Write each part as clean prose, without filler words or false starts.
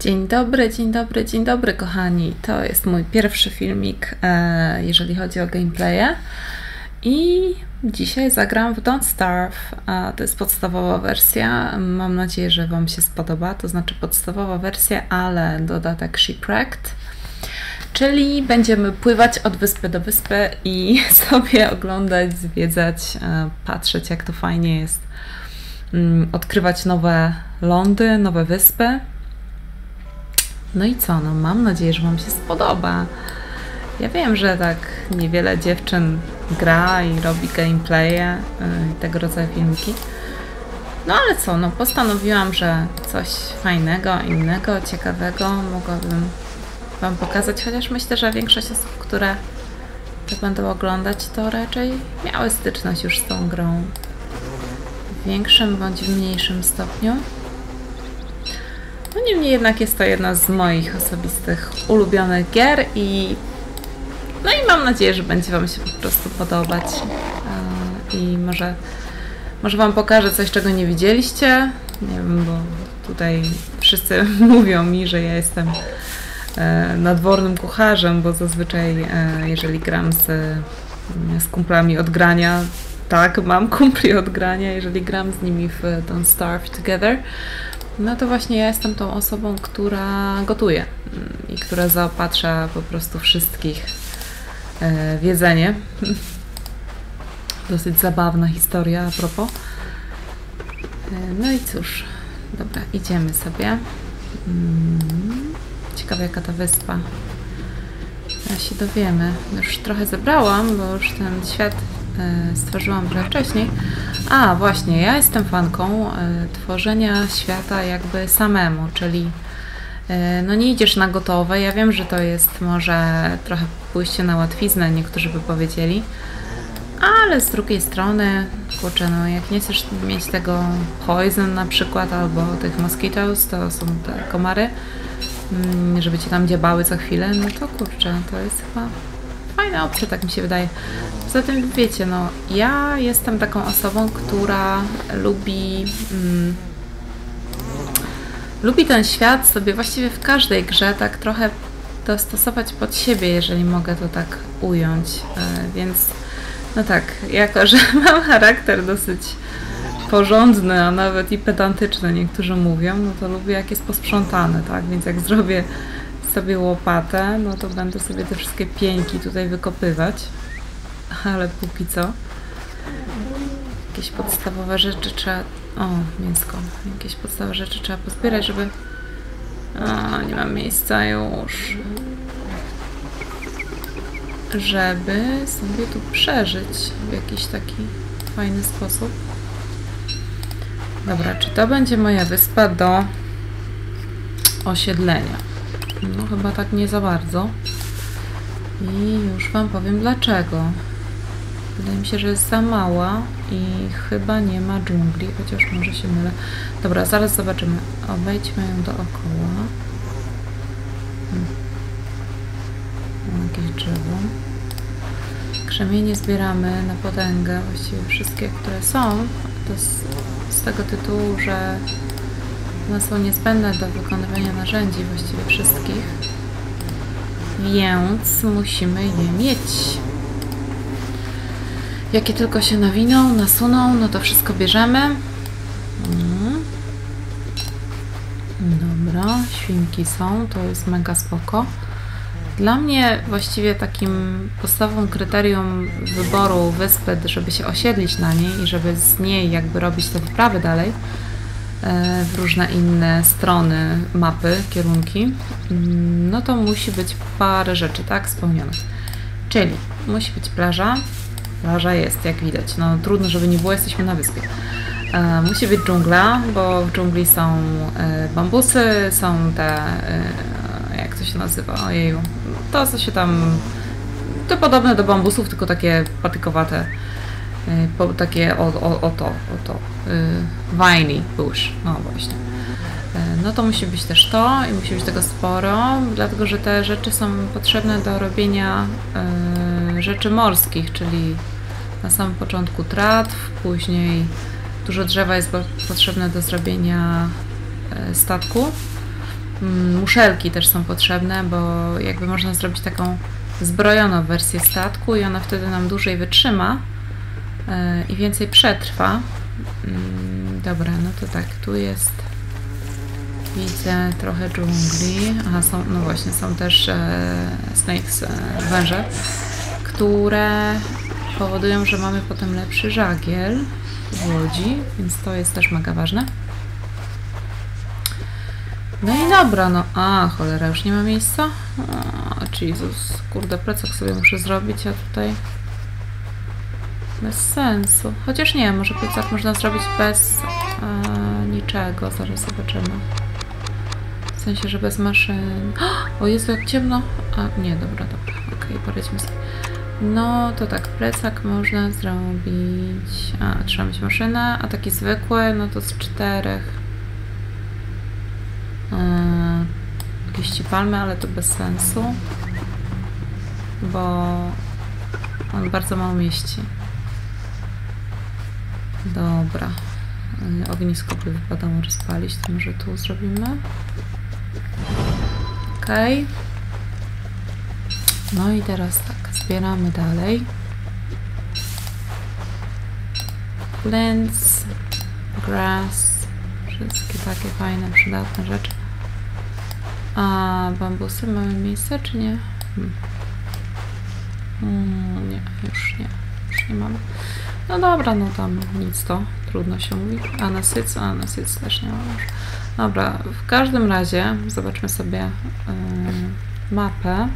Dzień dobry, dzień dobry, dzień dobry kochani. To jest mój pierwszy filmik, jeżeli chodzi o gameplaye. I dzisiaj zagram w Don't Starve. To jest podstawowa wersja. Mam nadzieję, że Wam się spodoba. To znaczy podstawowa wersja, ale dodatek Shipwrecked. Czyli będziemy pływać od wyspy do wyspy i sobie oglądać, zwiedzać, patrzeć jak to fajnie jest. Odkrywać nowe lądy, nowe wyspy. No i co? No mam nadzieję, że Wam się spodoba. Ja wiem, że tak niewiele dziewczyn gra i robi gameplaye i tego rodzaju filmiki. No ale co? No postanowiłam, że coś fajnego, innego, ciekawego mogłabym Wam pokazać. Chociaż myślę, że większość osób, które to będą oglądać, to raczej miały styczność już z tą grą. W większym bądź w mniejszym stopniu. No niemniej jednak jest to jedna z moich osobistych ulubionych gier i no i mam nadzieję, że będzie Wam się po prostu podobać i może Wam pokażę coś, czego nie widzieliście. Nie wiem, bo tutaj wszyscy mówią mi, że ja jestem nadwornym kucharzem, bo zazwyczaj jeżeli gram z kumplami od grania, tak, mam kumpli od grania, jeżeli gram z nimi w Don't Starve Together, no to właśnie ja jestem tą osobą, która gotuje i która zaopatrza po prostu wszystkich w jedzenie. Dosyć zabawna historia a propos. No i cóż, dobra, idziemy sobie. Ciekawe jaka ta wyspa. Teraz się dowiemy. Już trochę zebrałam, bo już ten świat stworzyłam trochę wcześniej. A właśnie, ja jestem fanką tworzenia świata jakby samemu, czyli no nie idziesz na gotowe. Ja wiem, że to jest może trochę pójście na łatwiznę, niektórzy by powiedzieli, ale z drugiej strony, kurczę, no jak nie chcesz mieć tego poison na przykład, albo tych mosquitoes, to są te komary, żeby Cię tam dziobały co chwilę, no to kurczę, to jest chyba fajna opcja, tak mi się wydaje. Zatem wiecie, no ja jestem taką osobą, która lubi ten świat sobie właściwie w każdej grze tak trochę dostosować pod siebie, jeżeli mogę to tak ująć. Więc no tak, jako że mam charakter dosyć porządny, a nawet i pedantyczny, niektórzy mówią, no to lubię jak jest posprzątane, tak? Więc jak zrobię sobie łopatę, no to będę sobie te wszystkie pieńki tutaj wykopywać. Ale póki co jakieś podstawowe rzeczy trzeba... O, mięsko. Jakieś podstawowe rzeczy trzeba pozbierać, żeby... O, nie mam miejsca już. Żeby sobie tu przeżyć w jakiś taki fajny sposób. Dobra, czy to będzie moja wyspa do osiedlenia? No chyba tak nie za bardzo. I już Wam powiem dlaczego. Wydaje mi się, że jest za mała i chyba nie ma dżungli, chociaż może się mylę. Dobra, zaraz zobaczymy. Obejdźmy ją dookoła. Jakieś drzewo. Krzemienie zbieramy na potęgę. Właściwie wszystkie, które są. To z tego tytułu, że one są niezbędne do wykonywania narzędzi właściwie wszystkich. Więc musimy je mieć. Jakie tylko się nawiną, nasuną, no to wszystko bierzemy. Dobra, świnki są, to jest mega spoko. Dla mnie właściwie takim podstawowym kryterium wyboru wyspy, żeby się osiedlić na niej i żeby z niej jakby robić te wyprawy dalej w różne inne strony, mapy, kierunki, no to musi być parę rzeczy, tak, spełnionych. Czyli musi być plaża. Plaża jest, jak widać. No trudno, żeby nie było, jesteśmy na wyspie. Musi być dżungla, bo w dżungli są bambusy, są te... jak to się nazywa? Ojeju. To, co się tam... To podobne do bambusów, tylko takie patykowate. Takie viney bush. No właśnie. No to musi być też to i musi być tego sporo, dlatego, że te rzeczy są potrzebne do robienia rzeczy morskich, czyli na samym początku tratw, później dużo drzewa jest potrzebne do zrobienia statku, Muszelki też są potrzebne, bo jakby można zrobić taką zbrojoną wersję statku i ona wtedy nam dłużej wytrzyma i więcej przetrwa. Dobra, no to tak, tu jest, widzę trochę dżungli. Aha, są, no właśnie, są też snakes, węże, które powodują, że mamy potem lepszy żagiel w łodzi, więc to jest też mega ważne. No i dobra, no a cholera, już nie ma miejsca? O, Jezus, kurde, plecak sobie muszę zrobić, a tutaj bez sensu. Chociaż nie, może plecak można zrobić bez niczego, zaraz zobaczymy. W sensie, że bez maszyn. O Jezu, jak ciemno! A nie, dobra, okej, poradźmy sobie. No to tak, plecak można zrobić... A, trzeba mieć maszynę, a taki zwykły, no to z 4. Liści palmy, ale to bez sensu, bo on bardzo mało mieści. Dobra, ognisko by wypadało rozpalić, to może tu zrobimy. Ok. No i teraz tak, zbieramy dalej. Plants, grass, wszystkie takie fajne, przydatne rzeczy. A bambusy mamy miejsce, czy nie? Nie, już nie mamy. No dobra, no tam nic to, trudno się mówi. A na syc też nie mamy już. Dobra, w każdym razie zobaczmy sobie mapę.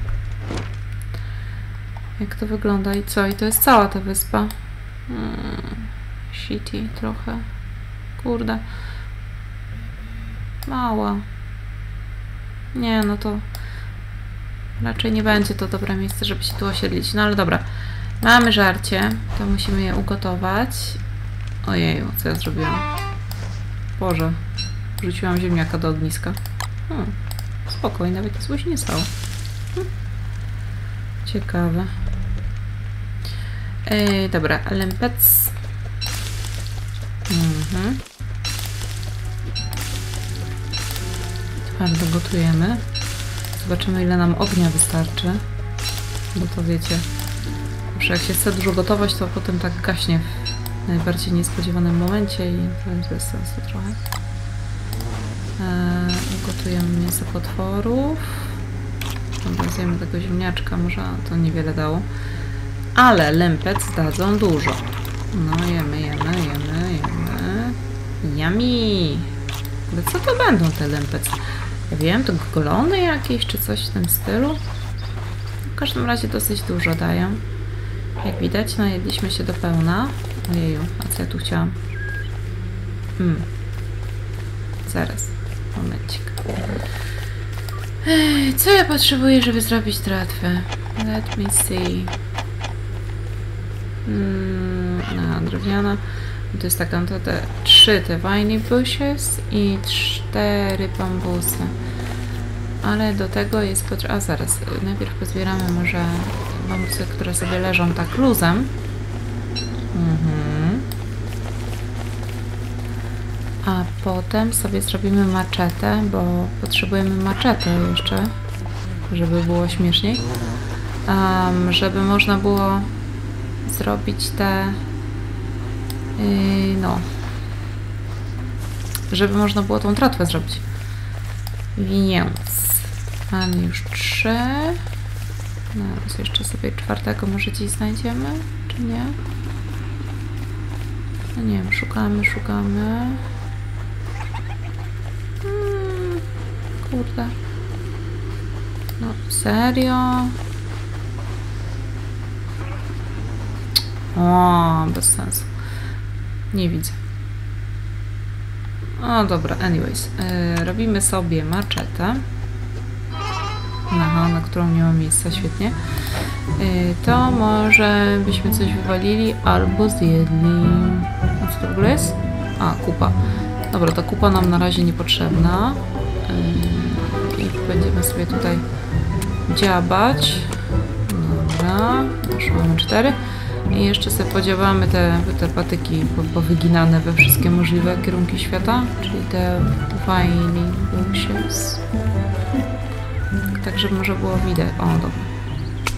Jak to wygląda i co? I to jest cała ta wyspa. Shitty trochę. Kurde. Mała. Nie, no to raczej nie będzie to dobre miejsce, żeby się tu osiedlić. No ale dobra, mamy żarcie, to musimy je ugotować. Ojej, co ja zrobiłam? Boże, wrzuciłam ziemniaka do ogniska. Spokojnie, nawet nic się nie stało. Ciekawe. Dobra, lempec. Bardzo gotujemy. Zobaczymy, ile nam ognia wystarczy. Bo to wiecie, że jak się chce dużo gotować, to potem tak gaśnie w najbardziej niespodziewanym momencie i to jest sensu trochę. Gotujemy mięso potworów. Zjemy tego ziemniaczka, może to niewiele dało. Ale lempec dadzą dużo. No jemy. Yummy! Ale co to będą te lempec? Ja wiem, to golony jakieś, czy coś w tym stylu? W każdym razie dosyć dużo dają. Jak widać, najedliśmy się do pełna. Ojeju, a co ja tu chciałam? Zaraz, momencik. Co ja potrzebuję, żeby zrobić tratwę? Let me see. Drewniana. To jest tak, no to te 3 te viny bushes i 4 bambusy. Ale do tego jest potrzeba... A zaraz, najpierw pozbieramy może bambusy, które sobie leżą tak luzem. A potem sobie zrobimy maczetę, bo potrzebujemy maczety jeszcze, żeby było śmieszniej. Żeby można było zrobić te... No, żeby można było tą tratwę zrobić. Więc mamy już 3. No, jeszcze sobie 4. może dziś znajdziemy, czy nie? No nie wiem, szukamy. Kurde. No, serio? O, bez sensu. Nie widzę. O dobra, anyways. Robimy sobie maczetę. Aha, na którą nie ma miejsca, świetnie. To może byśmy coś wywalili albo zjedli. A co to w ogóle jest? A, kupa. Dobra, ta kupa nam na razie niepotrzebna. I będziemy sobie tutaj dziabać. Dobra, już mamy 4. I jeszcze sobie podziałamy te patyki powyginane we wszystkie możliwe kierunki świata, czyli te wine bushes. Tak, żeby może było widać. O, dobra.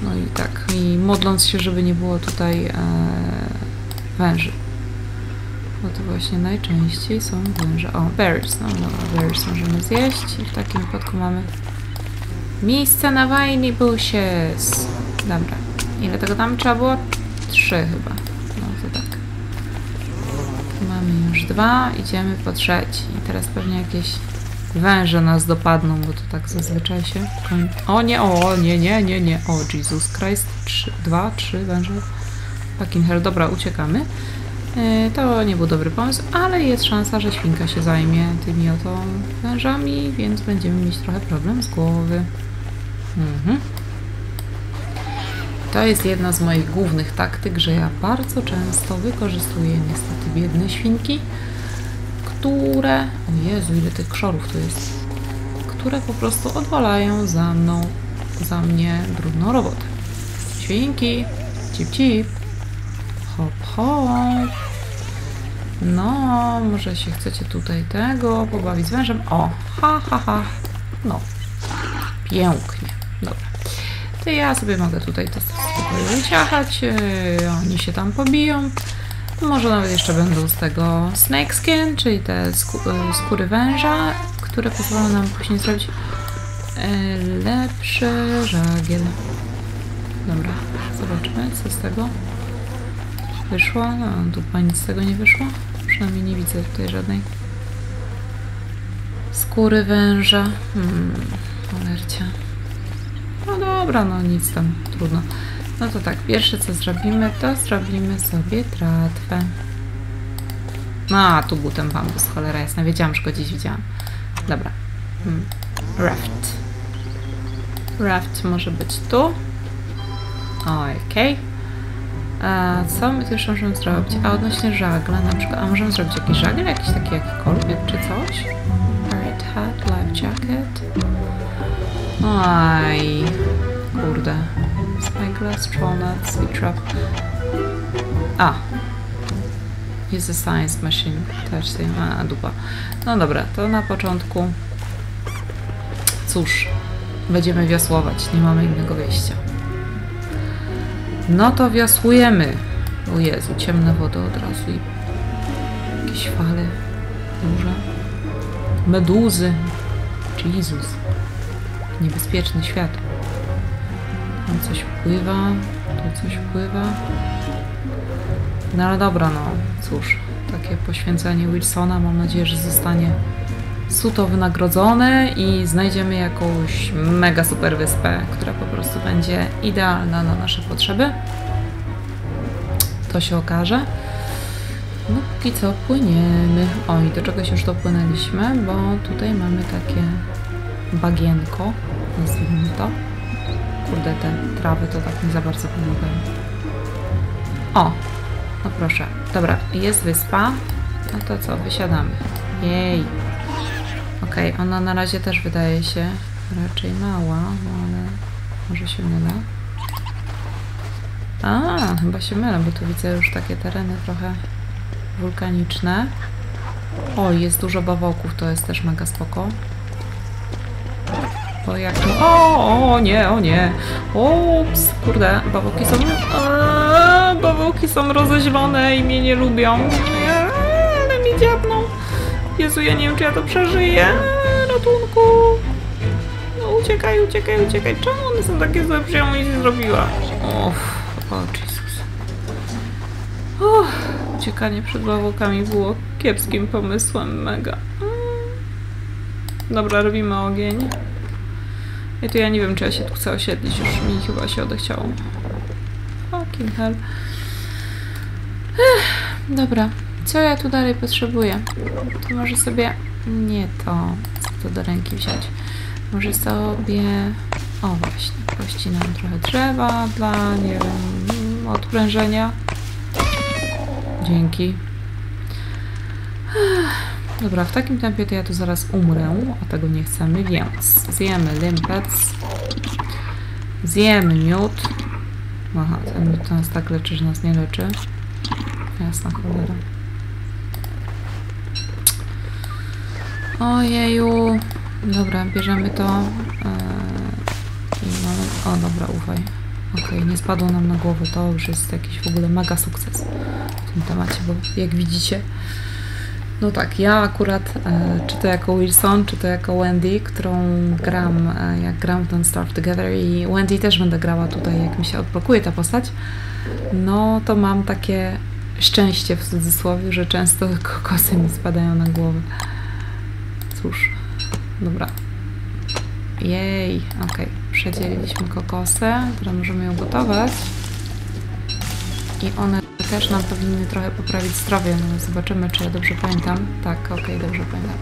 No i tak. I modląc się, żeby nie było tutaj węży. Bo to właśnie najczęściej są węże. O, berries. No dobra, berries możemy zjeść. I w takim wypadku mamy miejsce na wine bushes. Dobra. Ile tego tam trzeba było? 3 chyba. No to tak. Mamy już 2. Idziemy po trzeci. I teraz pewnie jakieś węże nas dopadną, bo to tak zazwyczaj się kończy. O nie. O Jesus Christ. 3 węże. Fucking hell. Dobra, uciekamy. To nie był dobry pomysł, ale jest szansa, że świnka się zajmie tymi oto wężami, więc będziemy mieć trochę problem z głowy. Mhm. To jest jedna z moich głównych taktyk, że ja bardzo często wykorzystuję niestety biedne świnki, które... O Jezu, ile tych krzorów tu jest. Które po prostu odwalają za mnie brudną robotę. Świnki, cip cip, hop hop. No, może się chcecie tutaj tego pobawić z wężem. O, ha, ha, ha. No, pięknie. Dobra. To ja sobie mogę tutaj to spokojnie ciachać. Oni się tam pobiją. Może nawet jeszcze będą z tego snake skin, czyli te skóry węża, które pozwolą nam później zrobić lepszy żagiel. Dobra, zobaczmy, co z tego wyszło. No, tu chyba nic z tego nie wyszło. Przynajmniej nie widzę tutaj żadnej skóry węża. Cholercia. No dobra, no nic tam, trudno. No to tak, pierwsze co zrobimy, to zrobimy sobie tratwę. A, tu był ten bambus, cholera jasna, wiedziałam, że go gdzieś widziałam. Dobra. Raft. Raft może być tu. Okej. A co my tu jeszcze możemy zrobić? A odnośnie żagla na przykład, a możemy zrobić jakiś żagiel, jakiś taki jakikolwiek, czy coś? Red hat, life jacket. Oj, kurde. Spyglass, Trollnut, Sleep Trap. A! Use a Science Machine. Też się ma dupa. No dobra, to na początku... Cóż, będziemy wiosłować, nie mamy innego wyjścia. No to wiosłujemy. O Jezu, ciemna woda od razu i... Jakieś fale duże. Meduzy. Jezus. Niebezpieczny świat. Tam coś pływa, tu coś pływa. No ale dobra, no cóż, takie poświęcenie Wilsona, mam nadzieję, że zostanie suto wynagrodzone i znajdziemy jakąś mega super wyspę, która po prostu będzie idealna na nasze potrzeby. To się okaże. No póki co płyniemy. O, i do czegoś już dopłynęliśmy, bo tutaj mamy takie bagienko, nazwijmy to. Kurde, te trawy to tak nie za bardzo pomagają. O! No proszę. Dobra, jest wyspa. No to co? Wysiadamy. Jej! Okej, ona na razie też wydaje się raczej mała, no ale może się mylę. A, chyba się mylę, bo tu widzę już takie tereny trochę wulkaniczne. O, jest dużo bawołków, to jest też mega spoko. Bo jak... O nie! Ups, kurde, bawołki są... Bawołki są rozezielone i mnie nie lubią. Ale mi dziabną. Jezu, ja nie wiem, czy ja to przeżyję. Ratunku! No uciekaj. Czemu one są takie złe, że ja mu nic nie zrobiła? O Jezus. Uciekanie przed bawołkami było kiepskim pomysłem, mega. Dobra, robimy ogień. I to ja nie wiem, czy ja się tu chcę osiedlić. Już mi chyba się odechciało. Fucking hell. Dobra. Co ja tu dalej potrzebuję? To może sobie... Nie to. Co to do ręki wziąć? Może sobie... O właśnie. Pościnam trochę drzewa dla, nie wiem, odprężenia. Dzięki. Dobra, w takim tempie to ja tu zaraz umrę, a tego nie chcemy, więc zjemy limpec, zjemy miód, Aha, to nas tak leczy, że nas nie leczy. Jasna cholera. Ojeju. Dobra, bierzemy to. I mamy... O, dobra, ufaj. Okej, nie spadło nam na głowę. To już jest jakiś w ogóle mega sukces w tym temacie, bo jak widzicie... No tak, ja akurat, czy to jako Wilson, czy to jako Wendy, którą gram, jak gram w Don't Starve Together, i Wendy też będę grała tutaj, jak mi się odblokuje ta postać, no to mam takie szczęście w cudzysłowie, że często kokosy mi spadają na głowę. Cóż, dobra. Jej, okej, przedzieliliśmy kokosę, która możemy ją gotować i one... Też nam powinny trochę poprawić zdrowie, no zobaczymy, czy ja dobrze pamiętam. Tak, okej, dobrze pamiętam.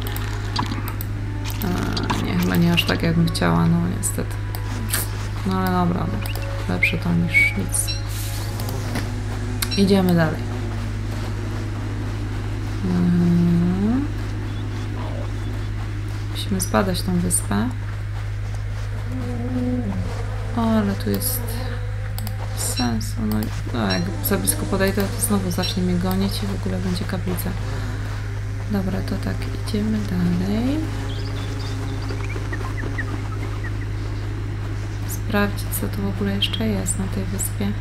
Nie, chyba nie aż tak, jakbym chciała, no niestety. No ale dobra, lepsze to niż nic. Idziemy dalej. Musimy zbadać tą wyspę. O, ale tu jest... sensu, no jak za blisko podejdę, to znowu zacznie mnie gonić i w ogóle będzie kaplica. Dobra, to tak, idziemy dalej. Sprawdzić, co tu w ogóle jeszcze jest na tej wyspie.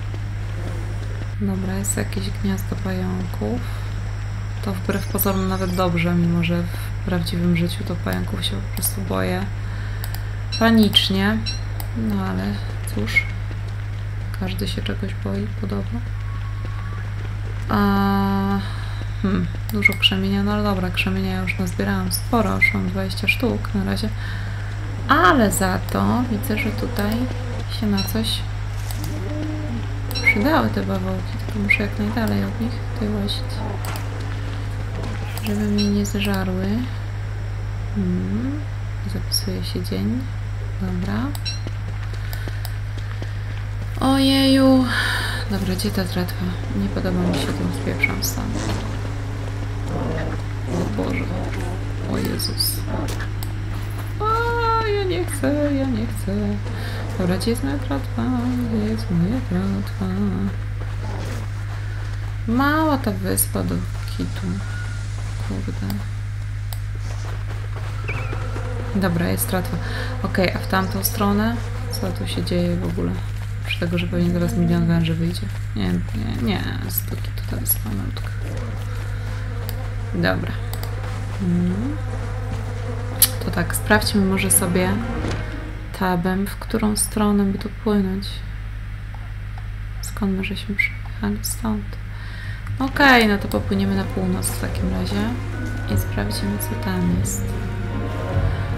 Dobra, jest jakieś gniazdo pająków. To wbrew pozorom nawet dobrze, mimo że w prawdziwym życiu to pająków się po prostu boję. Panicznie. No ale cóż. Każdy się czegoś boi, podobno. Dużo krzemienia, no ale dobra, krzemienia ja już nazbierałam sporo, już mam 20 sztuk na razie. Ale za to widzę, że tutaj się na coś przydały te bawołki, tylko muszę jak najdalej od nich tutaj łazić, żeby mnie nie zżarły. Zapisuje się dzień, dobra. Ojeju! Dobra, gdzie ta tratwa? Nie podoba mi się, tym spieprzam sam. O Boże. O Jezus. A, ja nie chcę, ja nie chcę. Dobra, gdzie jest moja tratwa? Gdzie jest moja tratwa? Mała ta wyspa do kitu. Kurde. Dobra, jest tratwa. Okej, a w tamtą stronę? Co tu się dzieje w ogóle? Przy tego, że pewnie zaraz milion węży wyjdzie. Nie, stoki tutaj jest pamiątka. Dobra. To tak, sprawdźmy może sobie tabem, w którą stronę by tu płynąć. Skąd my żeśmy przyjechali? Stąd. Okej, no to popłyniemy na północ w takim razie i sprawdzimy, co tam jest.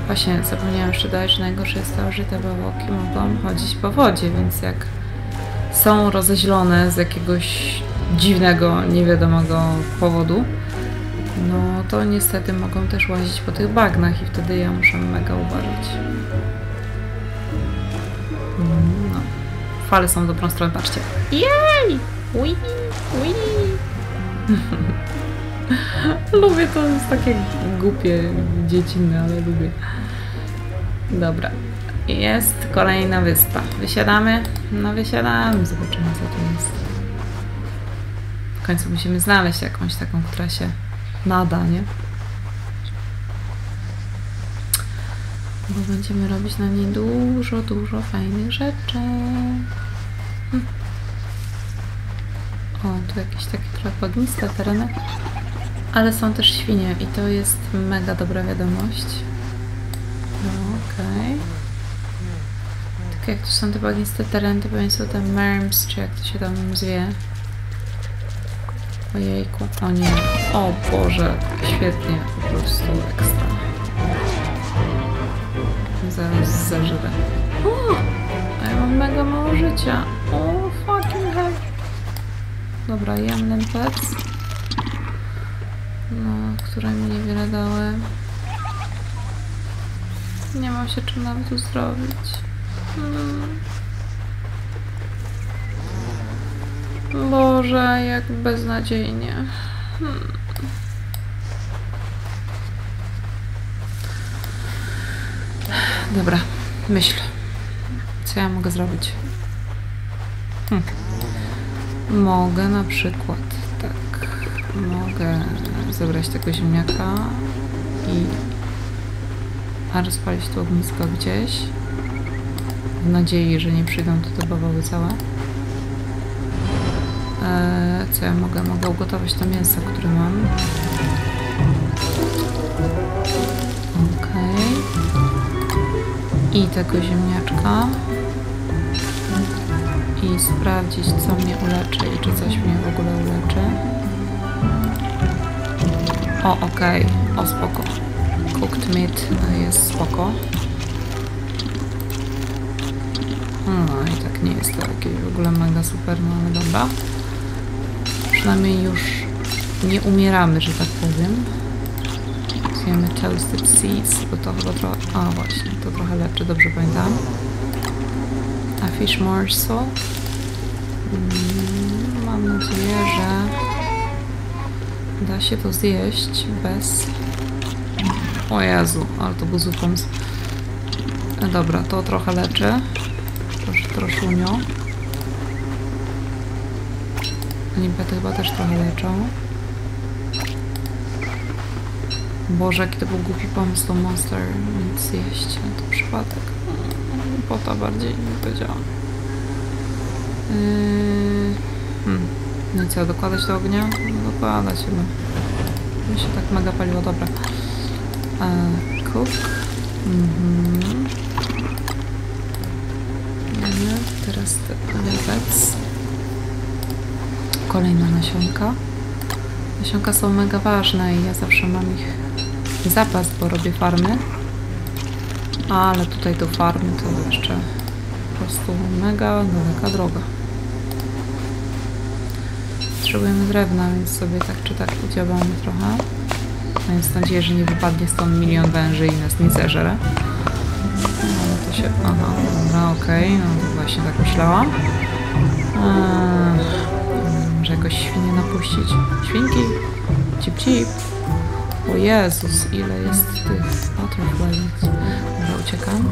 Właśnie, zapomniałam jeszcze dodać, że najgorsze jest to, że te bawołki mogą chodzić po wodzie, więc jak są rozeźlone z jakiegoś dziwnego, niewiadomego powodu, no to niestety mogą też łazić po tych bagnach i wtedy ja muszę mega uważać. No. Fale są w dobrą stronę, patrzcie. Jej! Ui! Ui! Lubię to, jest takie głupie, dziecinne, ale lubię. Dobra, jest kolejna wyspa. Wysiadamy? No wysiadamy, zobaczymy, co tu jest. W końcu musimy znaleźć jakąś taką, która się nada, nie? Bo będziemy robić na niej dużo, dużo fajnych rzeczy. O, tu jakieś takie trochę ogniste tereny. Ale są też świnie i to jest mega dobra wiadomość. No, okej. Tylko jak tu są te bagniste tereny, to pewnie są te merms, czy jak to się tam zwie. Ojejku, o nie. O Boże, świetnie, po prostu ekstra. Zaraz zażywę. A ja mam mega mało życia. O, fucking hell. Dobra, jem lempec. No, które mi niewiele dały. Nie mam się czym nawet uzdrowić. Boże, jak beznadziejnie. Dobra, myśl. Co ja mogę zrobić? Mogę na przykład, tak, mogę zebrać tego ziemniaka i rozpalić to ognisko gdzieś, w nadziei, że nie przyjdą tu te bawoły całe. Co ja mogę? Mogę ugotować to mięso, które mam. Okej. I tego ziemniaczka. I sprawdzić, co mnie uleczy i czy coś mnie w ogóle uleczy. O, okej. O, spoko. Cooked meat jest spoko. No i tak nie jest to jakieś w ogóle mega super, no ale dobra. Przynajmniej już nie umieramy, że tak powiem. Zjemy toasted seeds, bo to chyba trochę... A właśnie, to trochę leczy, dobrze pamiętam. A fish morsel. Mam nadzieję, że da się to zjeść bez... O Jezu, ale to był zupełnie... Dobra, to trochę leczy. Troszunio. Niebety chyba też trochę leczą. Boże, jaki to był głupi pomysł, to monster. Nic jeść, no to przypadek. Pota bardziej nie to działa. No i co, dokładać do ognia? No dokładać chyba. Mi się tak mega paliło, dobra. Cook. Teraz lewec. Kolejne nasionka. Nasionka są mega ważne i ja zawsze mam ich zapas, bo robię farmy. Ale tutaj do farmy to jeszcze po prostu mega daleka droga. Potrzebujemy drewna, więc sobie tak czy tak udziałamy trochę. Mam nadzieję, że nie wypadnie stąd milion węży i nas nie zeżre. No to się... Aha, dobra, okej. No właśnie tak myślałam. Może jakoś świnie napuścić. Świnki! Cip, cip! O Jezus, ile jest tych butterfly wings. Dobra, uciekam.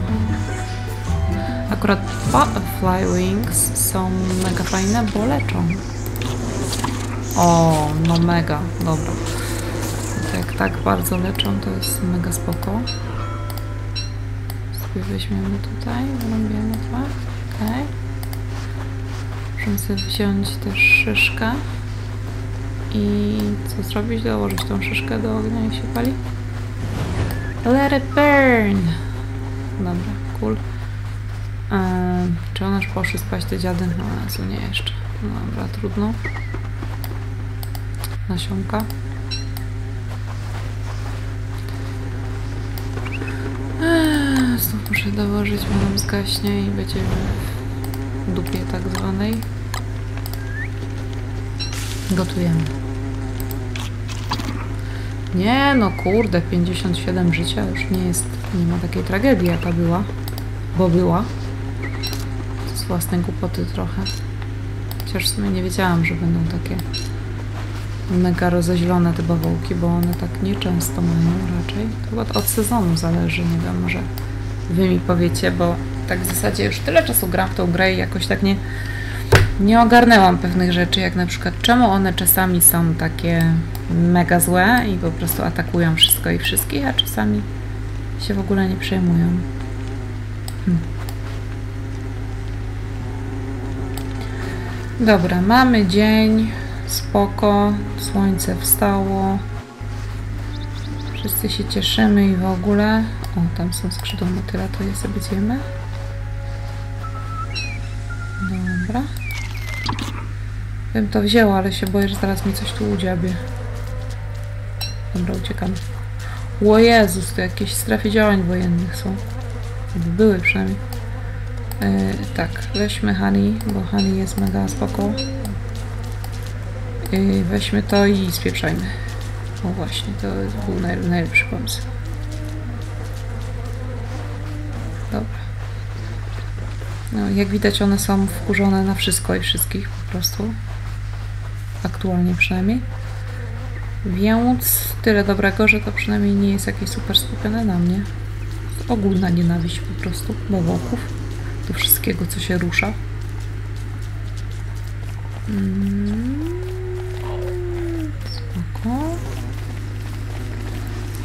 Akurat butterfly wings są mega fajne, bo leczą. O, no mega, dobra. Jak tak bardzo leczą, to jest mega spoko. Sobie weźmiemy tutaj, wyrąbiamy trochę. Okej. Muszę sobie wziąć też szyszkę. I co zrobić? Dołożyć tą szyszkę do ognia i się pali. Let it burn! Dobra, cool. Czy ona już poszły spać te dziady? No, co nie jeszcze. Dobra, trudno. Nasionka. Znów muszę dołożyć, bo nam zgaśnie i będziemy w dupie tak zwanej. Gotujemy. Nie no kurde, 57 życia już nie jest, nie ma takiej tragedii jaka była, bo była. Z własnej głupoty trochę. Chociaż w sumie nie wiedziałam, że będą takie mega rozezielone te bawołki, bo one tak nieczęsto mają raczej. Chyba to od sezonu zależy, nie wiem, może wy mi powiecie, bo tak w zasadzie już tyle czasu gram w tą grę i jakoś tak nie ogarnęłam pewnych rzeczy, jak na przykład czemu one czasami są takie mega złe i po prostu atakują wszystko i wszystkich, a czasami się w ogóle nie przejmują. Dobra, mamy dzień. Spoko, słońce wstało. Wszyscy się cieszymy i w ogóle. O, tam są skrzydła motyla, to je sobie zjemy. Dobra. Bym to wzięła, ale się boję, że zaraz mi coś tu udziabie. Dobra, uciekam. O Jezus, to jakieś strefy działań wojennych są. Były przynajmniej. Tak, weźmy honey, bo honey jest mega spoko. Weźmy to i spieprzajmy. O właśnie, to był najlepszy pomysł. Dobra. No, jak widać one są wkurzone na wszystko i wszystkich po prostu. Aktualnie przynajmniej. Więc tyle dobrego, że to przynajmniej nie jest jakieś super skupione na mnie. Ogólna nienawiść po prostu do wokół, do wszystkiego co się rusza. Spoko.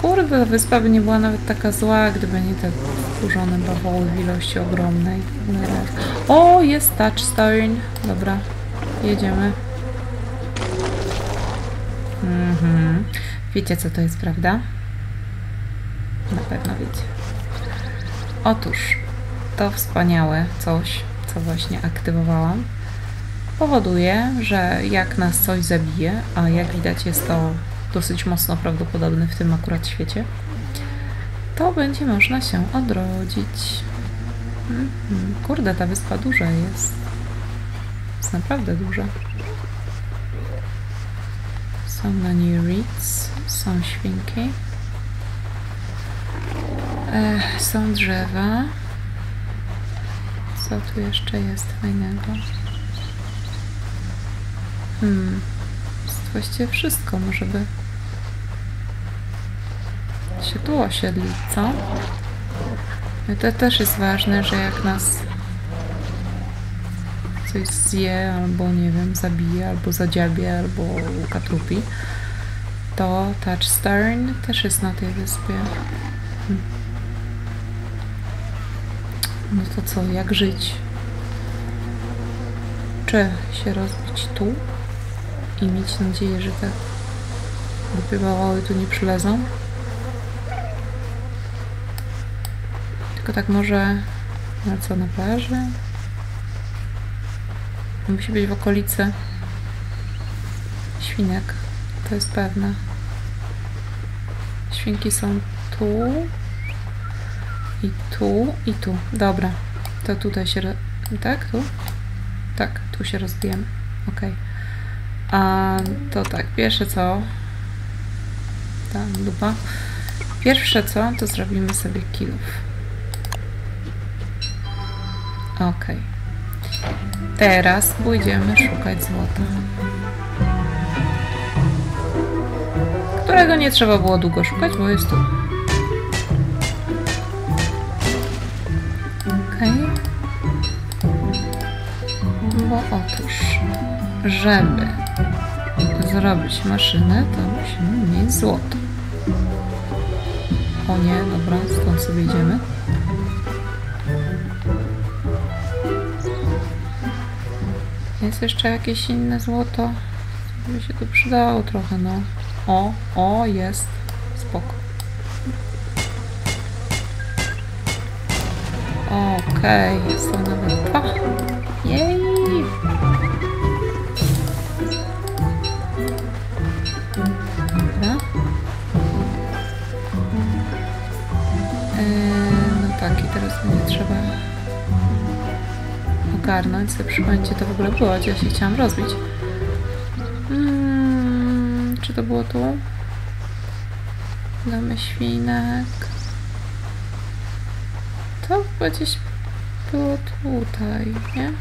Kurde, wyspa by nie była nawet taka zła, gdyby nie te wkurzone bawoły w ilości ogromnej. O, jest touchstone. Dobra, jedziemy. Mhm. Wiecie, co to jest, prawda? Na pewno wiecie. Otóż to wspaniałe coś, co właśnie aktywowałam, powoduje, że jak nas coś zabije, a jak widać jest to dosyć mocno prawdopodobne w tym akurat świecie, to będzie można się odrodzić. Kurde, ta wyspa duża jest. Jest naprawdę duża. Są na niej reeds, są świnki, są drzewa. Co tu jeszcze jest fajnego? Jest właściwie wszystko, może by się tu osiedlić, co? I to też jest ważne, że jak nas coś zje, albo nie wiem, zabije, albo zadziabie, albo ukatrupi, to touchstone też jest na tej wyspie. No to co, jak żyć? Czy się rozbić tu i mieć nadzieję, że te głupie bawoły tu nie przylezą? Tylko tak może na co, na plaży? Musi być w okolicy świnek, to jest pewne. Świnki są tu i tu i tu. Dobra, to tutaj się... Tak? Tu? Tak, tu się rozbijemy. Ok. A to tak, pierwsze co... Tam dupa. Pierwsze co, to zrobimy sobie killów. Ok. Teraz pójdziemy szukać złota, którego nie trzeba było długo szukać, bo jest tu. Okej. Bo otóż, żeby zrobić maszynę, to musimy mieć złoto. O nie, dobra, stąd sobie idziemy. Jest jeszcze jakieś inne złoto? To by się tu przydało trochę, no. O, o, jest. Spoko. Okej, są nawet dwa. Jej! Dobra. No tak, i teraz będzie trzeba ogarnąć sobie, przypomnijcie, to w ogóle było, ja się chciałam rozbić. Czy to było tu? Damy świnek. To chyba gdzieś było tutaj, nie?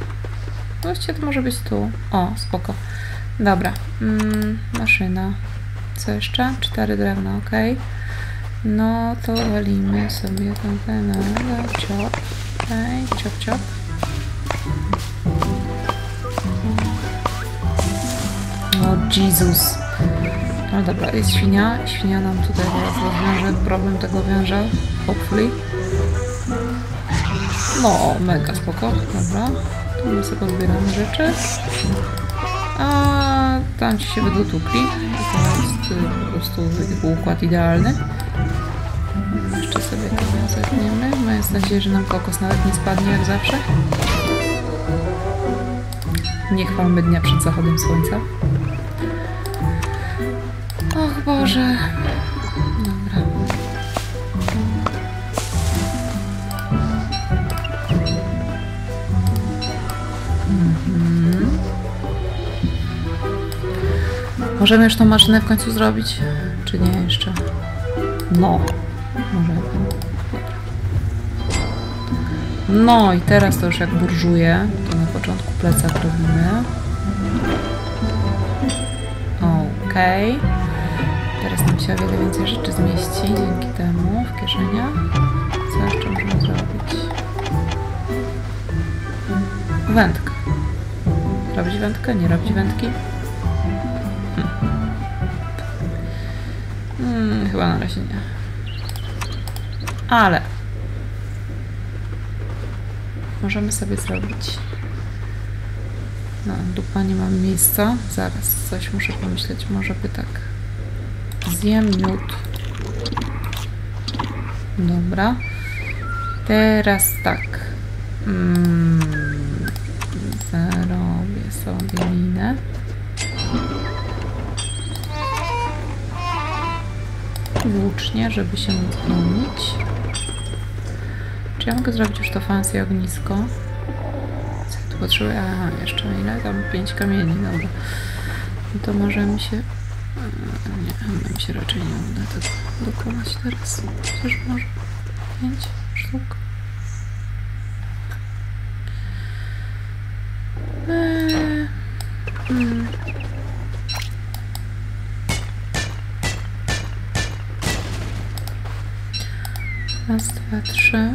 Właściwie to może być tu. O, spoko. Dobra. Maszyna. Co jeszcze? 4 drewna, ok. No to walimy sobie tam ten ciop. Okej, ciop, ciop. O Jezus. No dobra, jest świnia. Świnia nam tutaj teraz rozwiąże problem tego wiąża. Hopefully. No, mega spoko. Dobra. Tu my sobie zbieramy rzeczy. A tam ci się wydotupli. To jest po prostu układ idealny. Jeszcze sobie to wiązaniemy. Mając nadzieję, że nam kokos nawet nie spadnie jak zawsze. Nie chwalmy dnia przed zachodem słońca. Och Boże. Dobra. Możemy już tą maszynę w końcu zrobić? Czy nie jeszcze? No. Możemy. No i teraz to już jak burżuje, to na początku plecak robimy. Okej. Teraz nam się o wiele więcej rzeczy zmieści dzięki temu w kieszeniach. Co jeszcze możemy zrobić? Wędkę. Robić wędkę? Nie robić wędki? Chyba na razie nie. Ale możemy sobie zrobić. No, dupa, nie mam miejsca. Zaraz, coś muszę pomyśleć. Może by tak. Zjem miód. Dobra. Teraz tak. Zarobię sobie linę. Włócznie, żeby się móc bronić. Czy ja mogę zrobić już to fancy ognisko? Co tu potrzebuję? A, jeszcze ile? Tam 5 kamieni, dobra. No to może mi się... Nie, chyba mi się raczej nie uda tego dokonać teraz. Chociaż może 5 sztuk. Raz, dwa, trzy.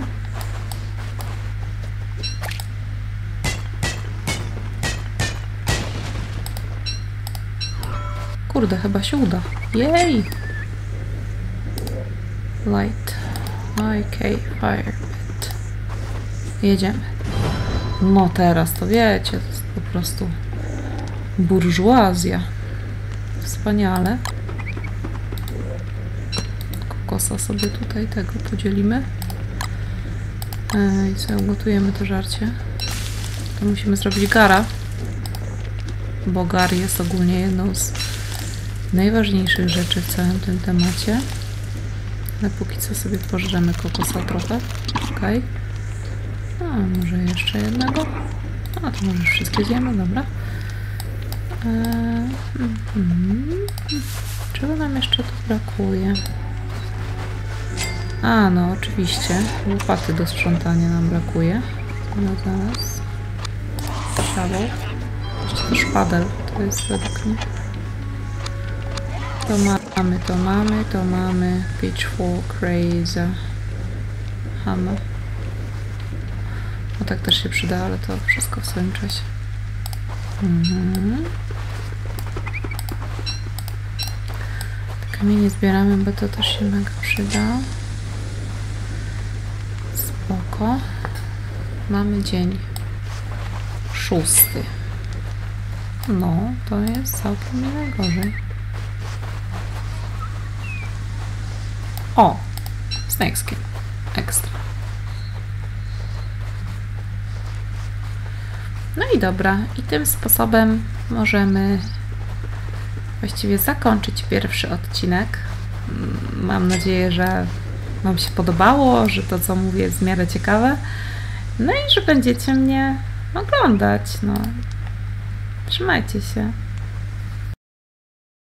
Kurde, chyba się uda. Jej! Light. Okej, fire pit. Jedziemy. No teraz to wiecie, to jest po prostu burżuazja. Wspaniale. Kokosa sobie tutaj tego podzielimy. I sobie ugotujemy to żarcie. To musimy zrobić gara. Bo gar jest ogólnie jedną z najważniejszych rzeczy w całym tym temacie. Ale póki co sobie pożremy kokosa trochę. Ok. A może jeszcze jednego? A to może już wszystkie zjemy, dobra. Czego nam jeszcze tu brakuje? A no, oczywiście. Łopaty do sprzątania nam brakuje. No zaraz. Szpadel. Jeszcze szpadel. To jest według mnie. To mamy, to mamy, to mamy. Pitchfork, razor, hammer. No tak też się przyda, ale to wszystko w swoim czasie. Te kamienie zbieramy, bo to też się mega przyda. Spoko. Mamy dzień 6. No, to jest całkiem nie najgorzej. O! Snakeski. Ekstra. No i dobra. I tym sposobem możemy właściwie zakończyć pierwszy odcinek. Mam nadzieję, że Wam się podobało, że to, co mówię, jest w miarę ciekawe. No i że będziecie mnie oglądać. No. Trzymajcie się.